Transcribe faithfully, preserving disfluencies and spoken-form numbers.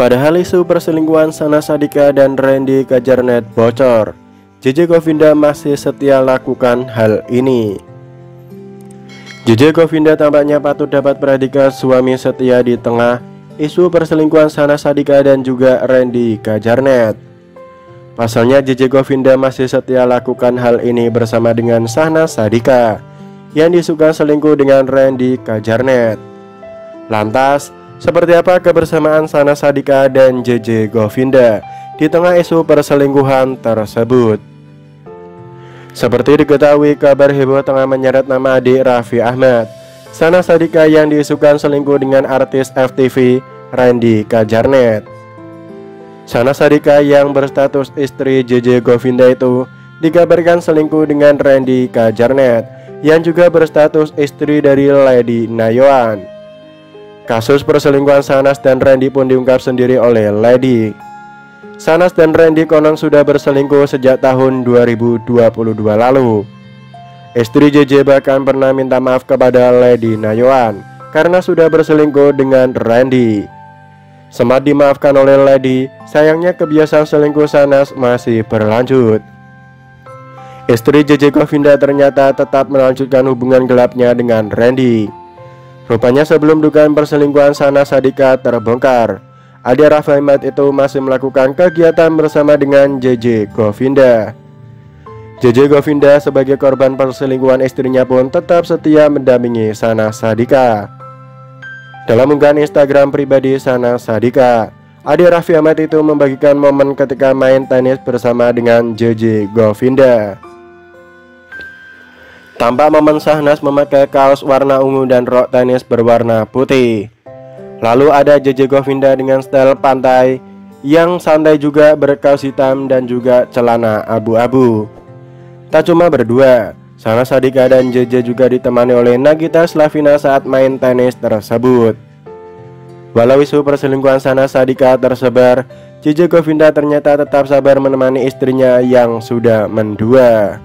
Padahal isu perselingkuhan Syahnaz Sadiqah dan Rendy Kjaernett bocor, Jeje Govinda masih setia lakukan hal ini. Jeje Govinda tampaknya patut dapat predikat suami setia di tengah isu perselingkuhan Syahnaz Sadiqah dan juga Rendy Kjaernett. Pasalnya Jeje Govinda masih setia lakukan hal ini bersama dengan Syahnaz Sadiqah yang disuka selingkuh dengan Rendy Kjaernett. Lantas, seperti apa kebersamaan Syahnaz Sadiqah dan Jeje Govinda di tengah isu perselingkuhan tersebut? Seperti diketahui, kabar heboh tengah menyeret nama adik Raffi Ahmad, Syahnaz Sadiqah yang diisukan selingkuh dengan artis F T V Rendy Kjaernett. Syahnaz Sadiqah yang berstatus istri Jeje Govinda itu dikabarkan selingkuh dengan Rendy Kjaernett yang juga berstatus istri dari Lady Nayoan. Kasus perselingkuhan Syahnaz dan Rendy pun diungkap sendiri oleh Lady. Syahnaz dan Rendy konon sudah berselingkuh sejak tahun dua ribu dua puluh dua lalu. Istri Jeje bahkan pernah minta maaf kepada Lady Nayoan karena sudah berselingkuh dengan Rendy. Sempat dimaafkan oleh Lady, sayangnya kebiasaan selingkuh Syahnaz masih berlanjut. Istri Jeje Govinda ternyata tetap melanjutkan hubungan gelapnya dengan Rendy. Rupanya sebelum dugaan perselingkuhan Syahnaz Sadiqah terbongkar, adik Raffi Ahmad itu masih melakukan kegiatan bersama dengan Jeje Govinda. Jeje Govinda sebagai korban perselingkuhan istrinya pun tetap setia mendampingi Syahnaz Sadiqah. Dalam unggahan Instagram pribadi Syahnaz Sadiqah, adik Raffi Ahmad itu membagikan momen ketika main tenis bersama dengan Jeje Govinda. Tampak momen Syahnaz memakai kaos warna ungu dan rok tenis berwarna putih. Lalu ada Jeje Govinda dengan style pantai yang santai juga berkaos hitam dan juga celana abu-abu. Tak cuma berdua, Syahnaz Sadiqah dan Jeje juga ditemani oleh Nagita Slavina saat main tenis tersebut. Walau isu perselingkuhan Syahnaz Sadiqah tersebar, Jeje Govinda ternyata tetap sabar menemani istrinya yang sudah mendua.